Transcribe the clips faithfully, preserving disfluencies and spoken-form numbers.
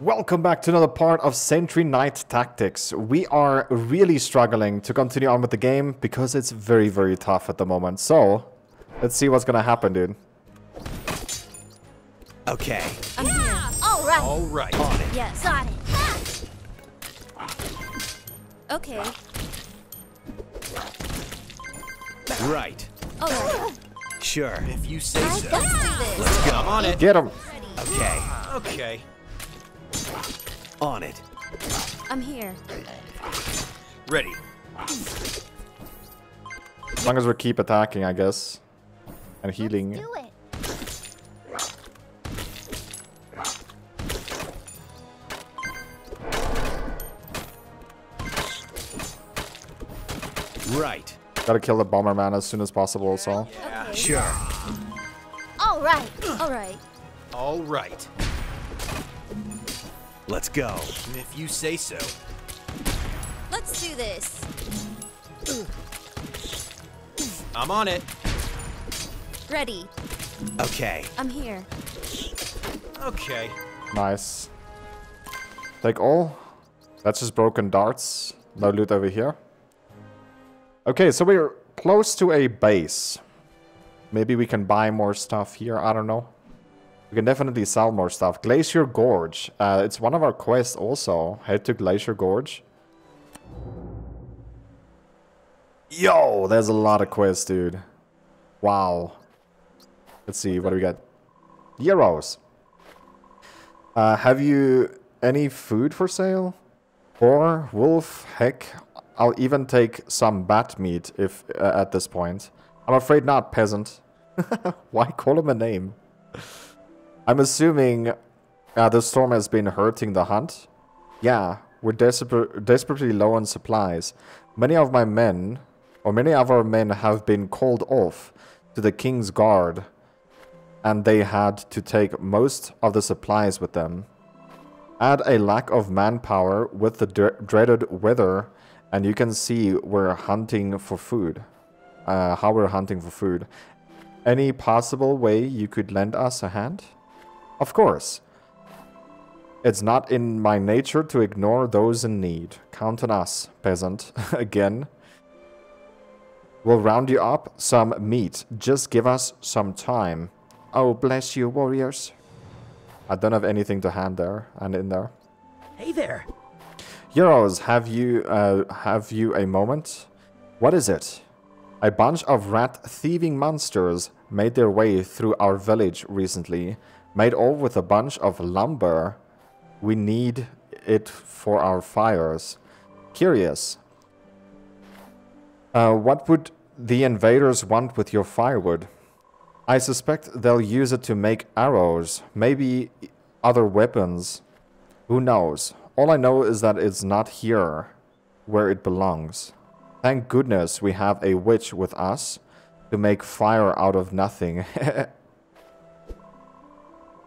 Welcome back to another part of Sentry Knight Tactics. We are really struggling to continue on with the game because it's very, very tough at the moment. So, let's see what's gonna happen, dude. Okay. Yeah. All right. All right. On it. Yes. Got it. Ah. Okay. Right. All right. Sure. If you say I so. This. Let's go. I'm on it. Get him. Okay. Okay. On it. I'm here. Ready. As long as we keep attacking, I guess. And healing. Let's do it. Right. Gotta kill the Bomberman as soon as possible, so. Yeah. Okay. Sure. Alright. Alright. Alright. Let's go. If you say so. Let's do this. I'm on it. Ready. Okay. I'm here. Okay. Nice. Take all. That's just broken darts. No loot over here. Okay, so we're close to a base. Maybe we can buy more stuff here. I don't know. We can definitely sell more stuff. Glacier Gorge. Uh, it's one of our quests also. Head to Glacier Gorge. Yo, there's a lot of quests, dude. Wow. Let's see, what do we got? Euros. Uh, have you any food for sale? Or wolf, heck. I'll even take some bat meat if uh, at this point. I'm afraid not, peasant. Why call him a name? I'm assuming uh, the storm has been hurting the hunt. Yeah, we're desper desperately low on supplies. Many of my men, or many of our men have been called off to the King's Guard, and they had to take most of the supplies with them. Add a lack of manpower with the dre dreaded weather, and you can see we're hunting for food. Uh, how we're hunting for food. Any possible way you could lend us a hand? Of course. It's not in my nature to ignore those in need. Count on us, peasant. Again. We'll round you up some meat. Just give us some time. Oh, bless you, warriors. I don't have anything to hand there and in there. Hey there. Euros, have you, uh, have you a moment? What is it? A bunch of rat-thieving monsters made their way through our village recently. Made off with a bunch of lumber. We need it for our fires. Curious. Uh, what would the invaders want with your firewood? I suspect they'll use it to make arrows. Maybe other weapons. Who knows? All I know is that it's not here where it belongs. Thank goodness we have a witch with us to make fire out of nothing.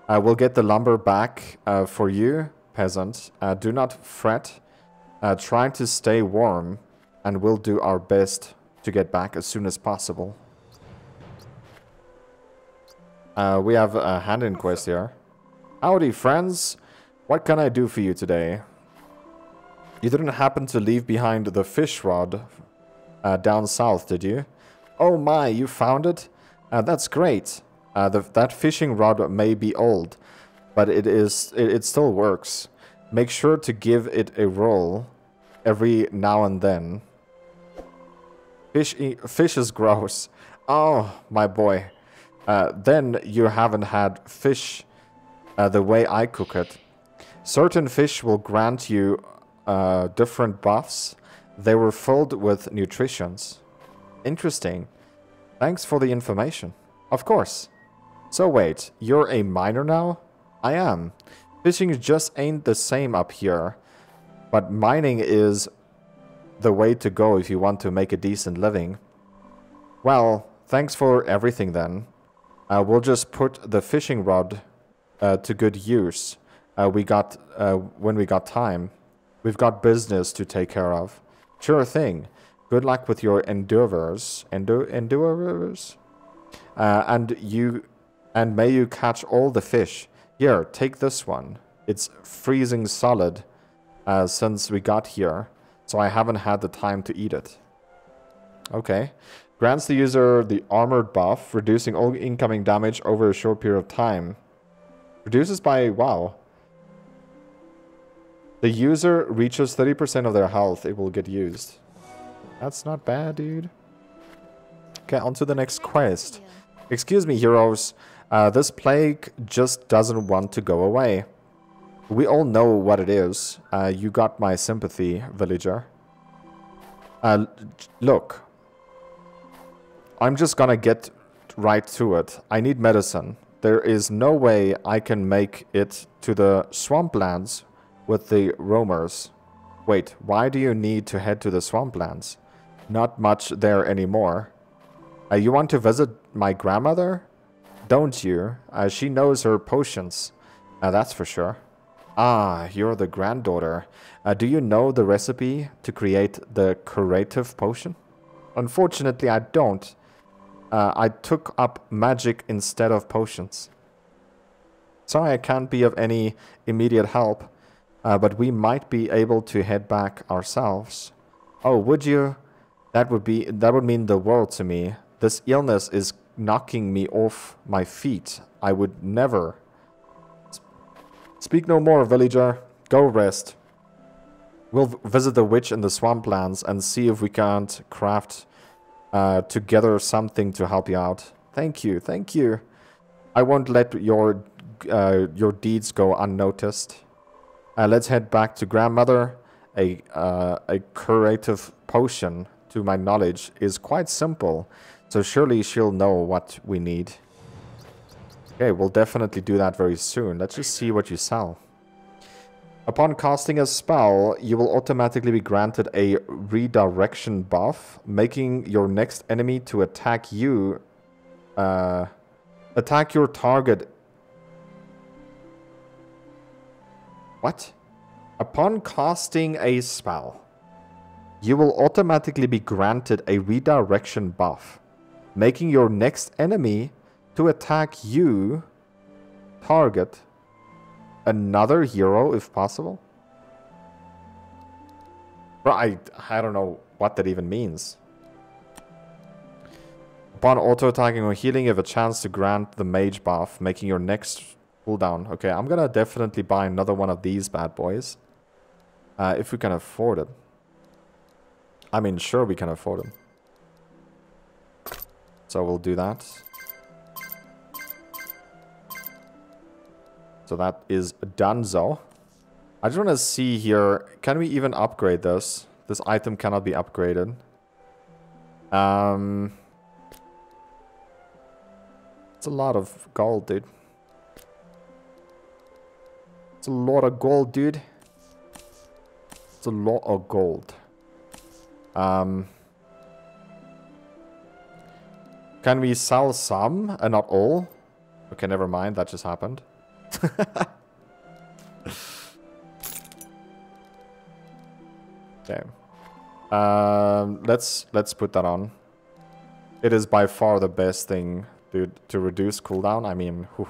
I will get the lumber back uh, for you, peasant. Uh, do not fret. Uh, try to stay warm, and we'll do our best to get back as soon as possible. Uh, we have a hand-in quest here. Howdy, friends. What can I do for you today? You didn't happen to leave behind the fish rod uh, down south, did you? Oh my, you found it? Uh, that's great. Uh, the, that fishing rod may be old, but it is it, it still works. Make sure to give it a roll every now and then. Fish, e fish is gross. Oh, my boy. Uh, then you haven't had fish uh, the way I cook it. Certain fish will grant you uh, different buffs. They were filled with nutrients. Interesting. Thanks for the information. Of course. So wait, you're a miner now? I am. Fishing just ain't the same up here. But mining is the way to go if you want to make a decent living. Well, thanks for everything then. Uh, we'll just put the fishing rod uh, to good use uh, we got, uh, when we got time. We've got business to take care of. Sure thing. Good luck with your endeavors. Endo endeavors? Uh, and you, and may you catch all the fish. Here, take this one. It's freezing solid uh, since we got here, so I haven't had the time to eat it. Okay. Grants the user the armored buff, reducing all incoming damage over a short period of time. Reduces by... wow. The user reaches thirty percent of their health, it will get used. That's not bad, dude. Okay, on to the next quest. Excuse me, heroes. Uh, this plague just doesn't want to go away. We all know what it is. Uh, you got my sympathy, villager. Uh, look. I'm just gonna get right to it. I need medicine. There is no way I can make it to the swamplands with the roamers. Wait, why do you need to head to the swamplands? Not much there anymore. Uh, you want to visit my grandmother? Don't you? Uh, she knows her potions. Uh, that's for sure. Ah, you're the granddaughter. Uh, do you know the recipe to create the curative potion? Unfortunately, I don't. Uh, I took up magic instead of potions. Sorry, I can't be of any immediate help, uh, but we might be able to head back ourselves. Oh, would you? That would be that would mean the world to me. This illness is knocking me off my feet. I would never. Speak no more, villager. Go rest. We'll visit the witch in the swamplands and see if we can't craft Uh, together something to help you out. Thank you, thank you. I won't let your uh, your deeds go unnoticed. Uh, let's head back to grandmother. A uh, a curative potion, to my knowledge, is quite simple, so surely she'll know what we need. Okay, we'll definitely do that very soon. Let's just see what you sell. Upon casting a spell, you will automatically be granted a redirection buff, making your next enemy to attack you, uh, attack your target. What? Upon casting a spell, you will automatically be granted a redirection buff, making your next enemy to attack you, target another hero if possible. Right, I don't know what that even means. Upon auto attacking or healing, you have a chance to grant the mage buff, making your next cooldown. Okay, I'm gonna definitely buy another one of these bad boys, uh, if we can afford it. I mean, sure, we can afford them, so we'll do that. So that is donezo. I just want to see here, can we even upgrade this? This item cannot be upgraded. Um, it's a lot of gold, dude. It's a lot of gold, dude. It's a lot of gold. Um, can we sell some and uh, not all? Okay, never mind. That just happened. Okay. Um, let's let's put that on. It is by far the best thing to to reduce cooldown. I mean, whew,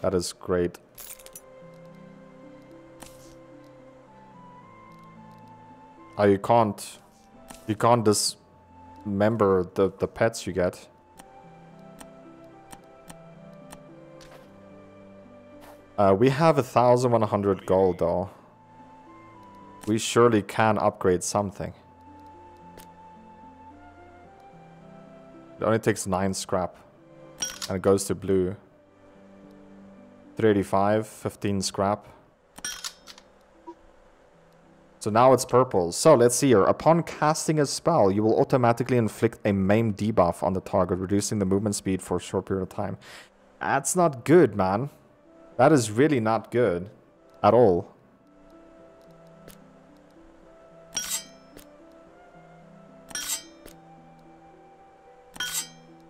that is great. Oh, you can't you can't dismember the the pets you get. Uh, we have eleven hundred gold, though. We surely can upgrade something. It only takes nine scrap. And it goes to blue. three eighty-five, fifteen scrap. So now it's purple. So let's see here. Upon casting a spell, you will automatically inflict a maim debuff on the target, reducing the movement speed for a short period of time. That's not good, man. That is really not good at all.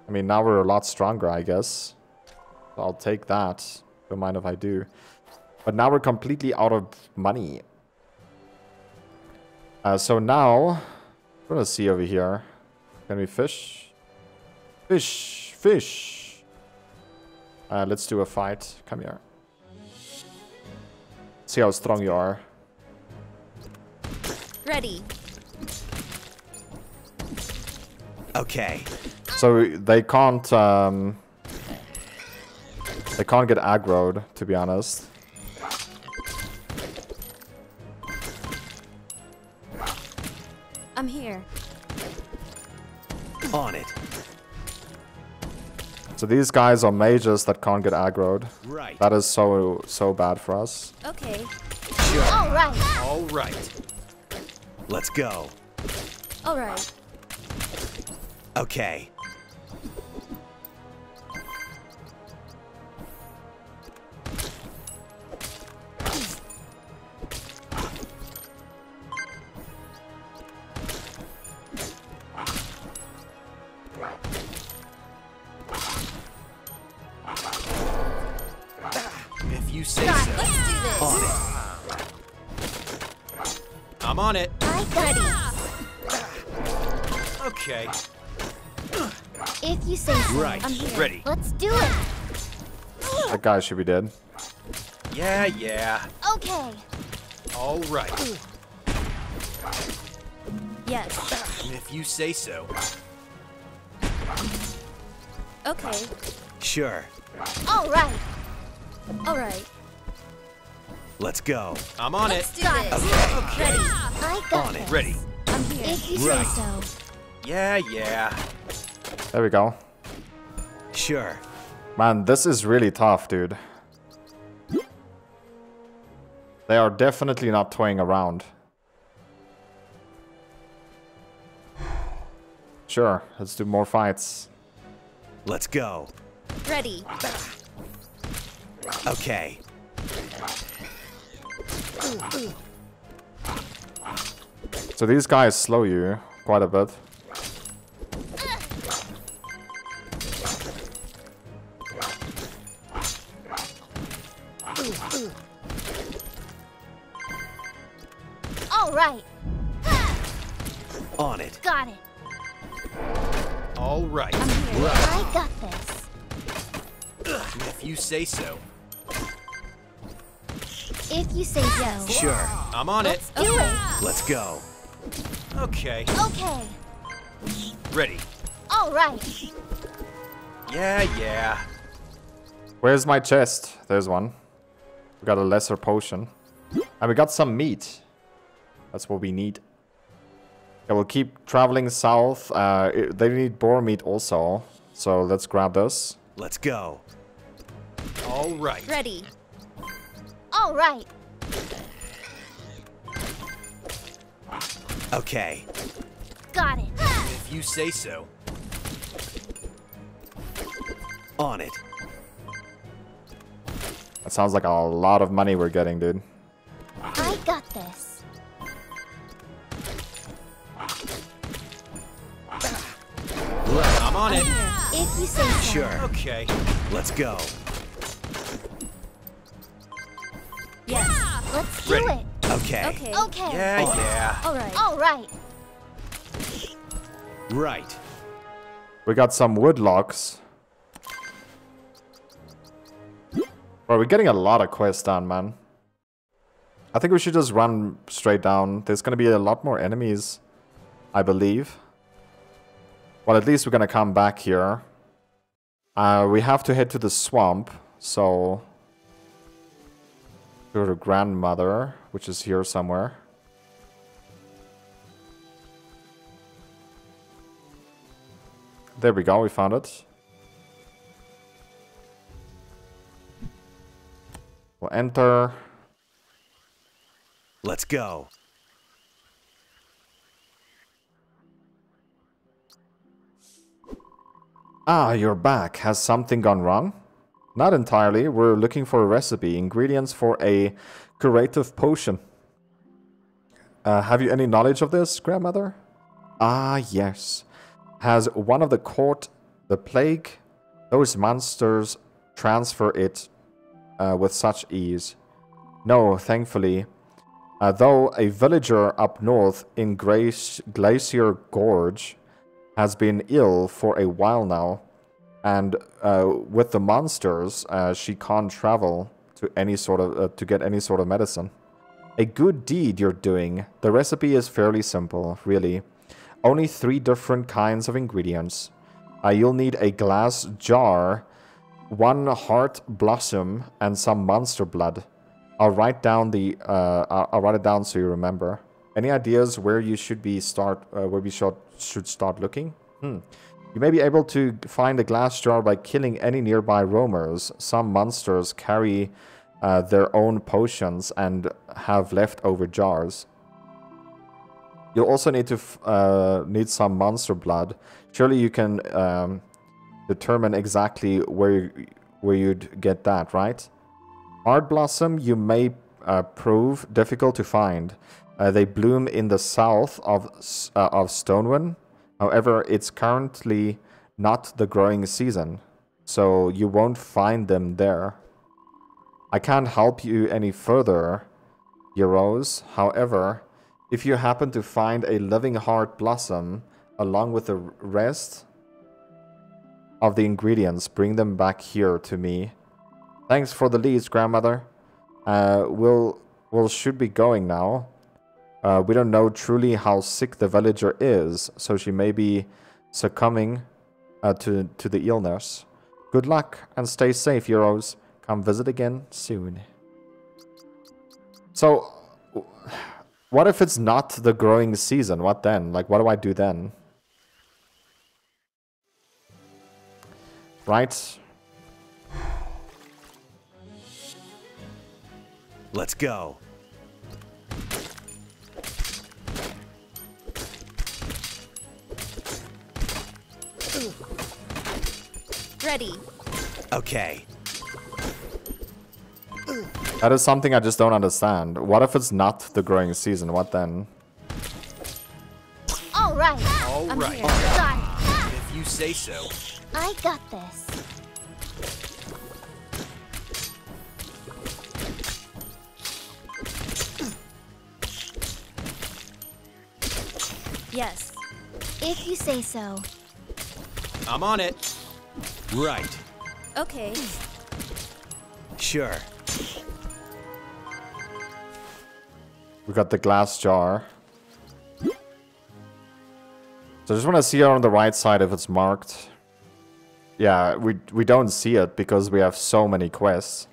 I mean, now we're a lot stronger, I guess. So I'll take that. Don't mind if I do. But now we're completely out of money. Uh, so now, we're gonna see over here. Can we fish? Fish! Fish! Uh, let's do a fight. Come here. See how strong you are. Ready. Okay. So they can't um they can't get aggroed, to be honest. I'm here. On it. So these guys are mages that can't get aggroed. Right. That is so so bad for us. Okay. Sure. All right. All right. Let's go. All right. Okay. Ready. Let's do it. That guy should be dead. Yeah, yeah. Okay. All right. Yes. And if you say so. Okay. Sure. All right. All right. Let's go. I'm on Let's it. Do okay. okay. Ready. I got on it. This. Ready. I'm here. If you right. say so. Yeah, yeah. There we go. Sure. Man, this is really tough, dude. They are definitely not toying around. Sure, let's do more fights. Let's go. Ready. Okay. Ooh, ooh. So these guys slow you quite a bit. Right. On it. Got it. All right. I'm here. Right. I got this. If you say so. If you say so. Sure. I'm on Let's it. Do it. Let's go. Okay. Okay. Ready. All right. Yeah, yeah. Where's my chest? There's one. We got a lesser potion. And we got some meat. That's what we need. Yeah, we'll keep traveling south. Uh, it, they need boar meat also. So let's grab this. Let's go. All right. Ready. All right. Okay. Got it. If you say so. On it. That sounds like a lot of money we're getting, dude. I got this. I'm on it. If you say sure. So. Okay. Let's go. Yes. Yeah. Let's do Ready. It. Okay. Okay. Okay. Yeah. Oh, yeah. All right. All right. Right. We got some wood logs. Bro, we're getting a lot of quests done, man. I think we should just run straight down. There's gonna be a lot more enemies, I believe. Well, at least we're gonna come back here. Uh, we have to head to the swamp, so... Go to Grandmother, which is here somewhere. There we go, we found it. We'll enter. Let's go. Ah, you're back. Has something gone wrong? Not entirely. We're looking for a recipe. Ingredients for a curative potion. Uh, have you any knowledge of this, Grandmother? Ah, yes. Has one of the caught the plague? Those monsters transfer it uh, with such ease. No, thankfully. Uh, though a villager up north in Grace Glacier Gorge has been ill for a while now, and uh, with the monsters, uh, she can't travel to to any sort of uh, to get any sort of medicine. A good deed you're doing. The recipe is fairly simple, really. Only three different kinds of ingredients. Uh, you'll need a glass jar, one heart blossom, and some monster blood. I'll write down the. Uh, I'll, I'll write it down so you remember. Any ideas where you should be start? Uh, where we should should start looking? Hmm. You may be able to find a glass jar by killing any nearby roamers. Some monsters carry uh, their own potions and have leftover jars. You'll also need to f uh, need some monster blood. Surely you can um, determine exactly where you, where you'd get that, right? Heart blossom you may uh, prove difficult to find. Uh, they bloom in the south of uh, of Stonewyn. However, it's currently not the growing season, so you won't find them there. I can't help you any further, Euros. However, if you happen to find a living heart blossom along with the rest of the ingredients, bring them back here to me. Thanks for the leads, grandmother. Uh, we'll, we'll should be going now. Uh, we don't know truly how sick the villager is, so she may be succumbing uh, to, to the illness. Good luck and stay safe, Euros. Come visit again soon. So, what if it's not the growing season? What then? Like, what do I do then? Right? Let's go. Ready. Okay. That is something I just don't understand. What if it's not the growing season? What then? All right. All I'm right. Here. All if you say so. I got this. Yes. If you say so. I'm on it. Right. Okay. Sure. We got the glass jar. So I just want to see on the right side if it's marked. Yeah, we we don't see it because we have so many quests.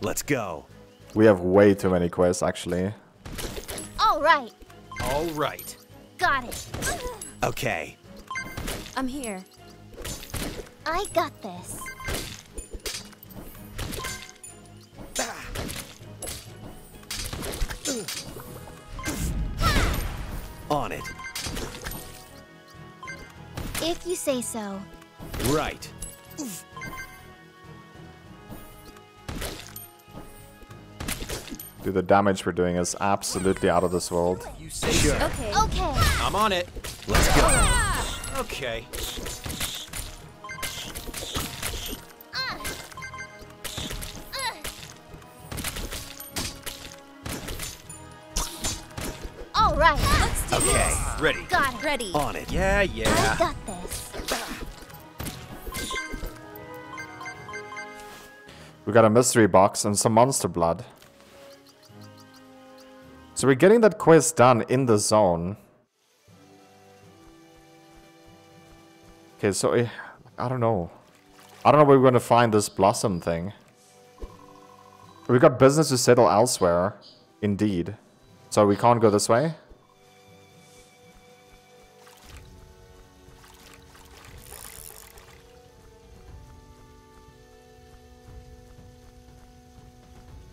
Let's go. We have way too many quests, actually. All right. All right. Got it. Okay. I'm here. I got this. Ah. Ah. On it. If you say so. Right. Oof. Dude, the damage we're doing is absolutely out of this world. You say sure. Okay. Okay. I'm on it. Let's go. Ah! Okay. Uh. Uh. All right. Let's do okay. This. Ready. Got it. Ready. On it. Yeah, yeah. I got this. We got a mystery box and some monster blood. So we're getting that quest done in the zone. Okay, so I, I don't know. I don't know where we're going to find this blossom thing. We've got business to settle elsewhere. Indeed. So we can't go this way?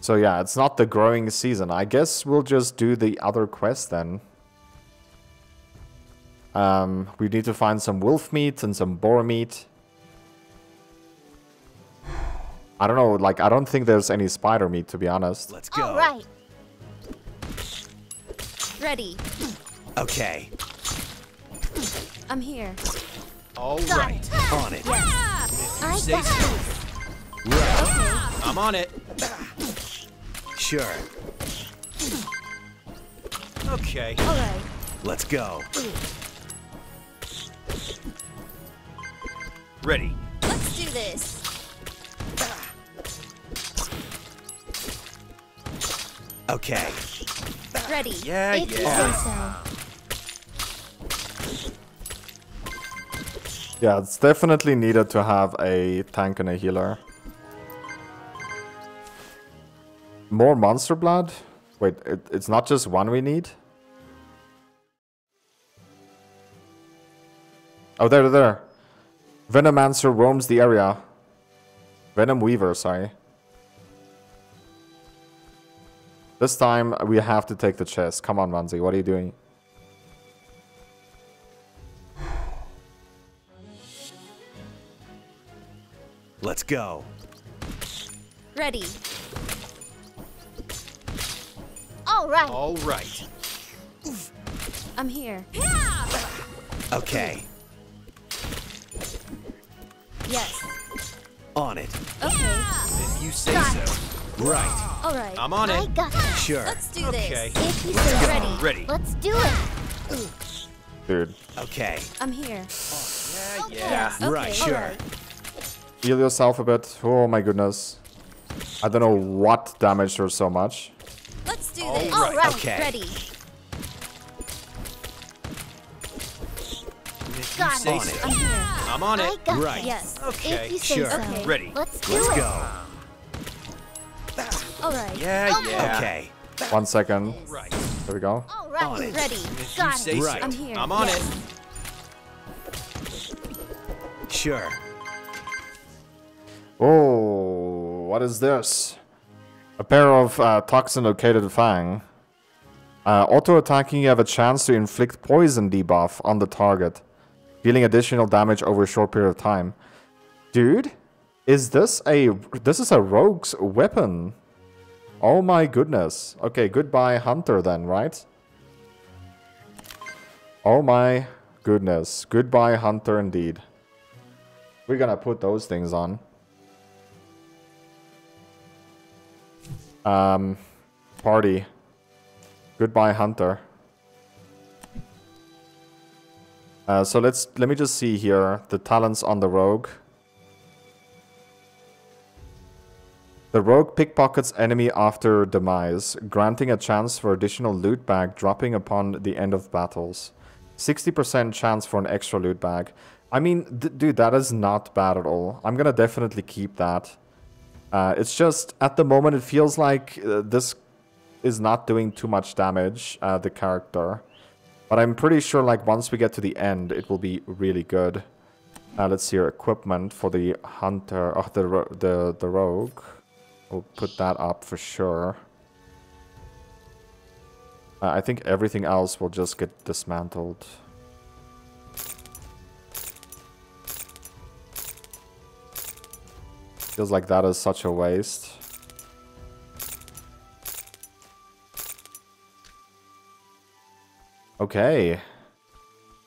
So yeah, it's not the growing season. I guess we'll just do the other quest then. Um, we need to find some wolf meat and some boar meat. I don't know, like, I don't think there's any spider meat, to be honest. Let's go. All right. Ready. Okay. I'm here. All right. On it. Yes. I got it. Right. Okay. I'm on it. Sure. Okay. All right. Let's go. Ready. Let's this. Okay. Ready. Yeah, if yeah. You say so. Yeah, it's definitely needed to have a tank and a healer. More monster blood? Wait, it, it's not just one we need? Oh, there, there. Venomancer roams the area. Venomweaver, sorry. This time, we have to take the chest. Come on, Manzi, what are you doing? Let's go. Ready. All right. All right. I'm here. Yeah! Okay. Yes. On it. Okay. Yeah. If you say right. so. Right. All right. I'm on I it. Got it. Sure. Let's do okay. this. If you Let's say ready. ready. Let's do it. Ooh. Dude. Okay. I'm here. Oh, yeah, okay. yeah. Okay. Right. Sure. Right. Heal yourself a bit. Oh my goodness. I don't know what damaged her so much. Let's do All this. Right. All right. Okay. Ready. You Got say it. So. I'm, yeah. I'm on it. Right. Yes. Okay. If you say sure. So. Okay. Ready. Let's do Let's it. go. All right. Yeah. Okay. Yeah. Okay. One second. Right. There we go. All right. On it. Ready. Got it. Right. I'm here. I'm on yes. it. Sure. Oh, what is this? A pair of uh, toxin located fang. Uh, auto attacking, you have a chance to inflict poison debuff on the target, dealing additional damage over a short period of time. Dude, is this a this is a rogue's weapon? Oh my goodness. Okay, goodbye Hunter then, right? Oh my goodness. Goodbye Hunter indeed. We're gonna put those things on. Um, party. Goodbye Hunter. Uh, so let's let me just see here the talents on the rogue. The rogue pickpockets enemy after demise, granting a chance for additional loot bag dropping upon the end of battles. sixty percent chance for an extra loot bag. I mean, d dude, that is not bad at all. I'm gonna definitely keep that. Uh, it's just at the moment it feels like uh, this is not doing too much damage uh, the character. But I'm pretty sure, like, once we get to the end, it will be really good. Uh, let's see your equipment for the hunter, oh, the, the, the rogue. We'll put that up for sure. Uh, I think everything else will just get dismantled. Feels like that is such a waste. Okay,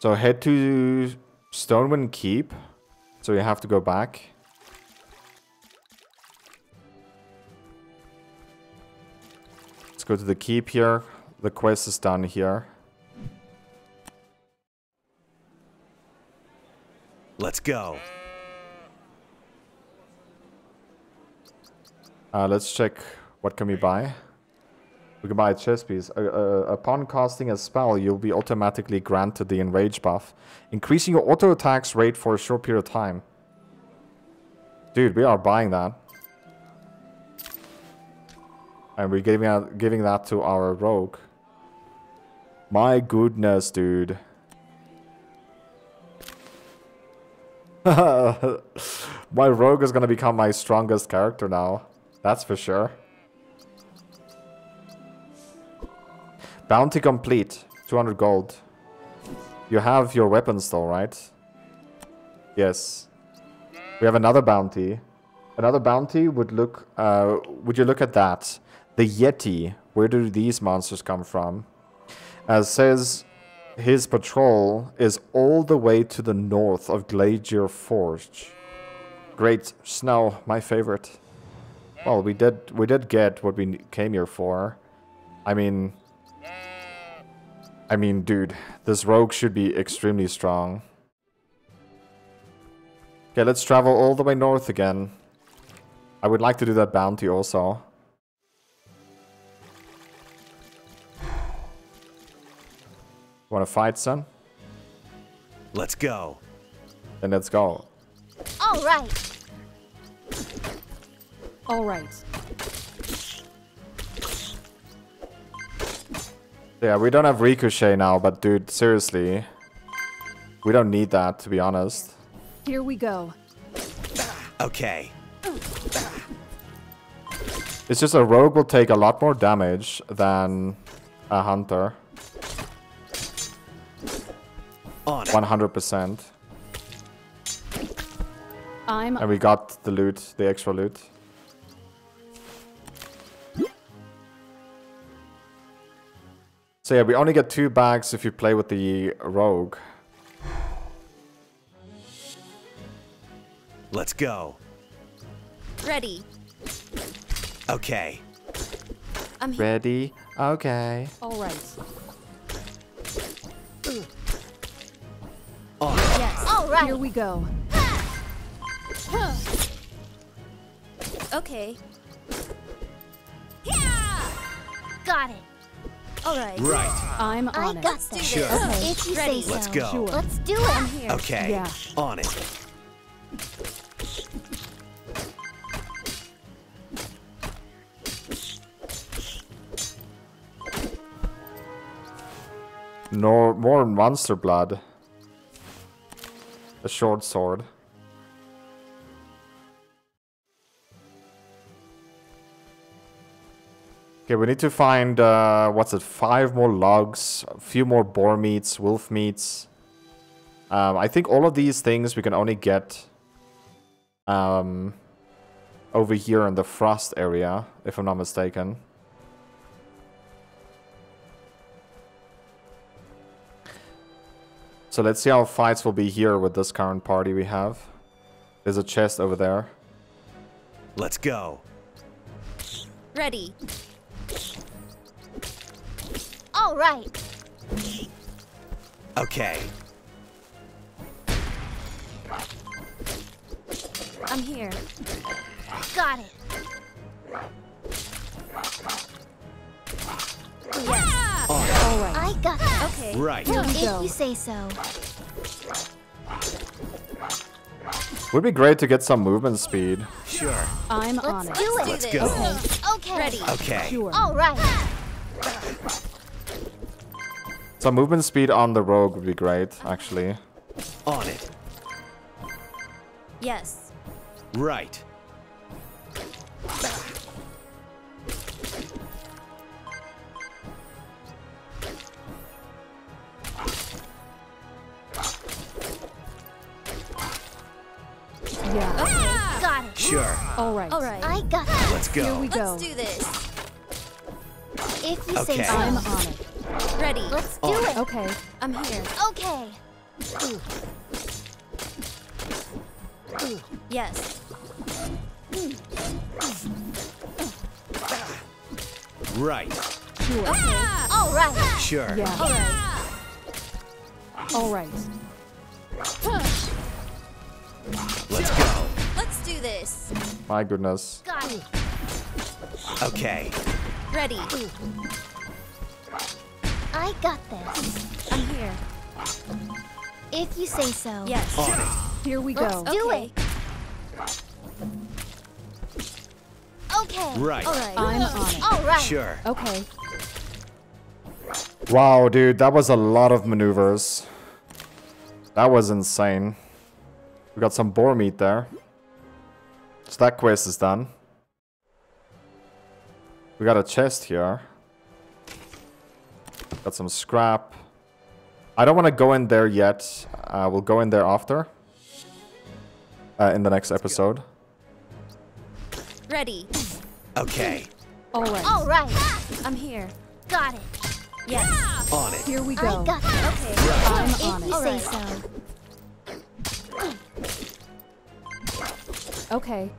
so head to Stonewind Keep, so you have to go back. Let's go to the keep here, the quest is done here. Let's go. Uh, let's check what can we buy. We can buy a chest piece. Uh, uh, upon casting a spell, you'll be automatically granted the enrage buff, increasing your auto attacks rate for a short period of time. Dude, we are buying that, and we're giving out, giving that to our rogue. My goodness, dude. My rogue is gonna become my strongest character now. That's for sure. Bounty complete, two hundred gold. You have your weapon still, right? Yes. We have another bounty. Another bounty would look, uh, would you look at that? The Yeti, where do these monsters come from? Uh, says his patrol is all the way to the north of Glacier Gorge. Great snow, my favorite. Well, we did, we did get what we came here for. I mean... I mean, dude, this rogue should be extremely strong. Okay, let's travel all the way north again. I would like to do that bounty also. Wanna fight, son? Let's go. Then let's go. All right. All right. Yeah, we don't have Ricochet now, but dude, seriously. We don't need that, to be honest. Here we go. Okay. It's just a rogue will take a lot more damage than a hunter. one hundred percent. I'm and we got the loot, the extra loot. So yeah, we only get two bags if you play with the rogue. Let's go. Ready. Okay. I'm ready. Okay. All right. Oh. Yes. All right. Here we go. Okay. Yeah. Got it. All right. Right. I'm on I got it. This. Sure. Okay. If you ready. Say let's so. Go. Sure. Let's do it. I'm here. Okay. Yeah. On it. No more monster blood. A short sword. Okay, we need to find, uh, what's it, five more logs, a few more boar meats, wolf meats. Um, I think all of these things we can only get um, over here in the frost area, if I'm not mistaken. So let's see how fights will be here with this current party we have. There's a chest over there. Let's go. Ready. All right. Okay. I'm here. Got it. Yeah. All right. All right. I got it. Okay. Right. Here we go. If you say so. Would be great to get some movement speed. Sure. I'm Let's on it. Do it. Let's go. Okay. Okay. Ready. Okay. Sure. All right. Some movement speed on the rogue would be great, actually. On it. Yes. Right. Yeah. Okay. Got it. Sure. All right. All right. I got it. Let's go. Here we go. Let's do this. If you okay. say so. I'm on it. Ready. Let's do it. it. Okay. I'm here. Okay. Ooh. Ooh. Yes. Right. Sure. Okay. Ah! All right. Sure. Yeah. All right. Yeah. All right. Huh. Let's go. Let's do this. My goodness. Got it. Okay. Ready. I got this. I'm here. If you say so. Yes. On it. Here we go. Let's do okay. it. Okay. Right. All right. I'm on it. All right. Sure. Okay. Wow, dude, that was a lot of maneuvers. That was insane. We got some boar meat there. So that quest is done. We got a chest here. Got some scrap. I don't want to go in there yet. Uh, we'll go in there after. Uh, in the next episode. Ready. Okay. All right. All right. I'm here. Got it. Yes. Yeah. On it. Here we go. I got it. Okay. Right. I'm on it. If you say so. Okay.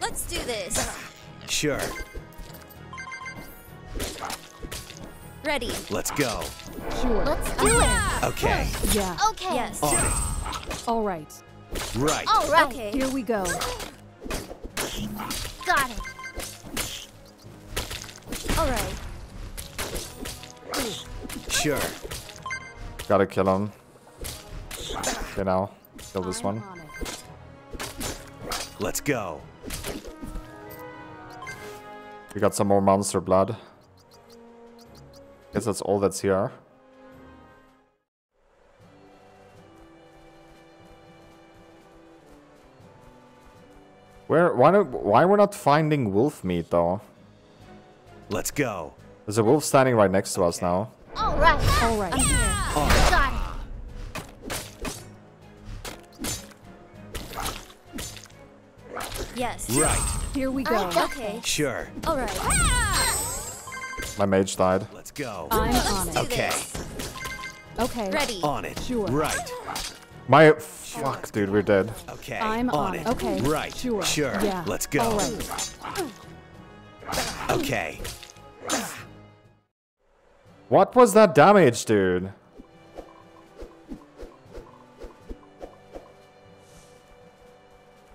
Let's do this. Sure. Ready. Let's go. Sure. Let's do yeah. it. Okay. Yeah. Okay. Yes. On it. All right. Right. All right. Okay. Here we go. Got it. All right. Sure. Gotta kill him. Okay, now kill this one. Let's go. We got some more monster blood. Guess that's all that's here. Where? Why do, Why we're not finding wolf meat though? Let's go. There's a wolf standing right next to us now. All right. All right. Yeah. All right. Got it. Yes. Right. Here we go. Uh, okay. Sure. All right. My mage died. Let's go. I'm on it. Okay. Okay. Ready. On it. Sure. Right. My sure. Fuck, dude, we're dead. Okay. I'm on, on it. Okay. Right. Sure. Sure. Yeah. Let's go. All right. Okay. What was that damage, dude?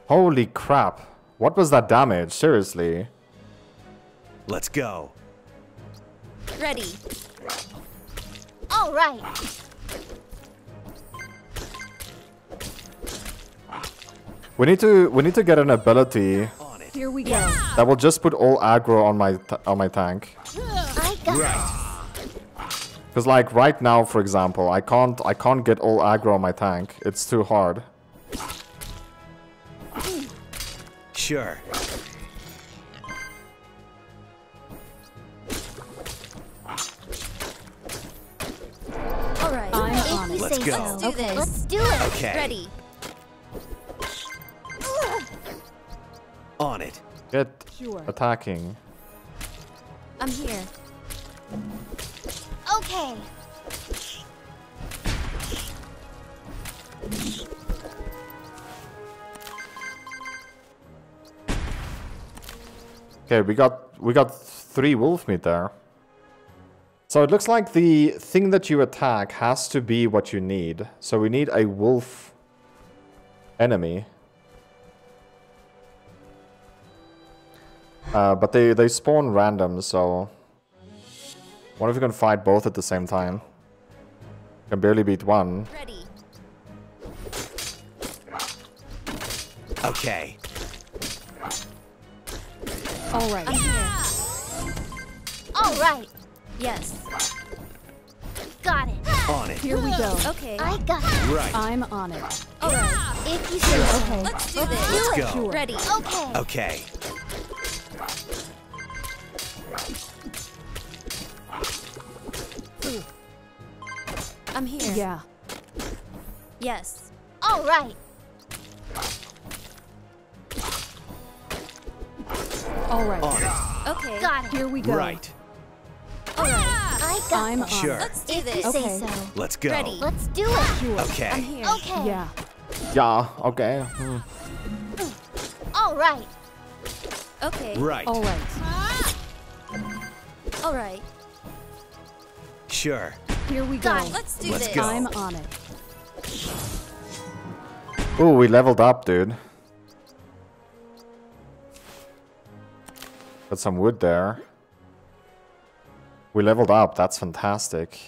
Holy crap. What was that damage? Seriously. Let's go. Ready. All right. We need to we need to get an ability. Here we go. That will just put all aggro on my t on my tank. I got right. Because like right now, for example, I can't I can't get all aggro on my tank. It's too hard. Sure. All right. I'm on it. Let's go. Let's do this. Let's do it. Okay. Ready. On it. Get sure. Attacking. I'm here. Okay. Okay, we got we got three wolf meat there. So it looks like the thing that you attack has to be what you need. So we need a wolf enemy. Uh, but they, they spawn random, so... What if we can fight both at the same time? We can barely beat one. Ready. Okay. All right. Yeah. All right. Yes. Got it. On it. Here we go. Okay. I got it. Right. I'm on it. All right. Yeah. If you say so. Okay. Let's do this. Let's go. Sure. Ready. Okay. Okay. I'm here. Yeah. Yes. All right. All right. On. Okay. Got it. Here we go. Right. All right. I got I'm it. Sure. Let's do this. Okay. So. Let's go. Ready. Let's do it. Sure. Okay. I'm here. Okay. Yeah. Yeah. Okay. Mm. All right. Okay. Right. All right. All right. Sure. Here we go. God, let's do let's this. Go. I'm on it. Ooh, we leveled up, dude. Got some wood there. We leveled up. That's fantastic.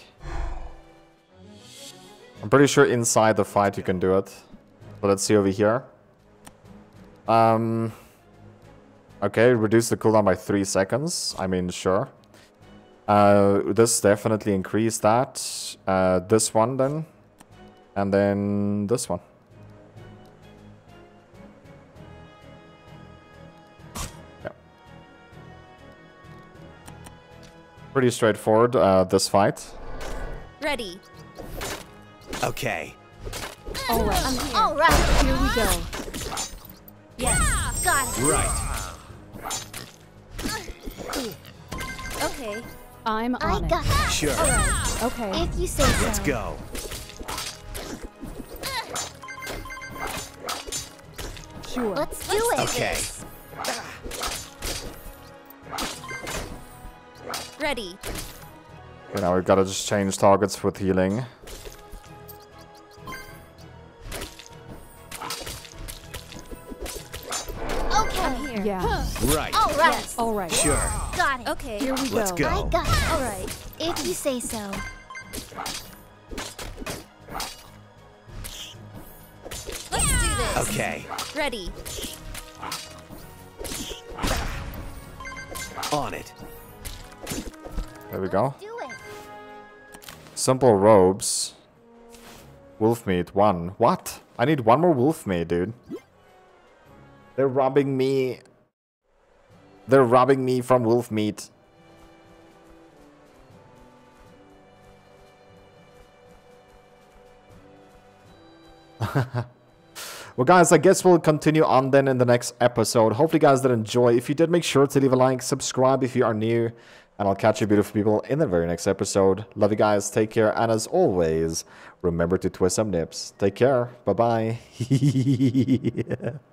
I'm pretty sure inside the fight you can do it. But let's see over here. Um. Okay, reduce the cooldown by three seconds. I mean, sure. Uh, this definitely increased that. Uh, this one then. And then this one. Yeah. Pretty straightforward, uh, this fight. Ready. Okay. All right. I'm here. All right. Here we go. Yes. Got it. Right. Okay. I'm on I got it. It. Sure. Right. Okay. If you say so. Let's go. Sure. Let's do it. Okay. Ready. Okay, now we've got to just change targets with healing. here. Yeah. Huh. Right. All right. Yes. All right. Sure. Got it. Okay. Here we go. Let's go. I got it. All right. If you say so. Let's do this. Okay. Ready. On it. There we go. Do it. Simple robes. Wolf meat, one. What? I need one more wolf meat, dude. They're robbing me. They're robbing me from wolf meat. Well, guys, I guess we'll continue on then in the next episode. Hopefully, you guys did enjoy. If you did, make sure to leave a like, subscribe if you are new, and I'll catch you beautiful people in the very next episode. Love you guys. Take care. And as always, remember to twist some nips. Take care. Bye-bye. Yeah.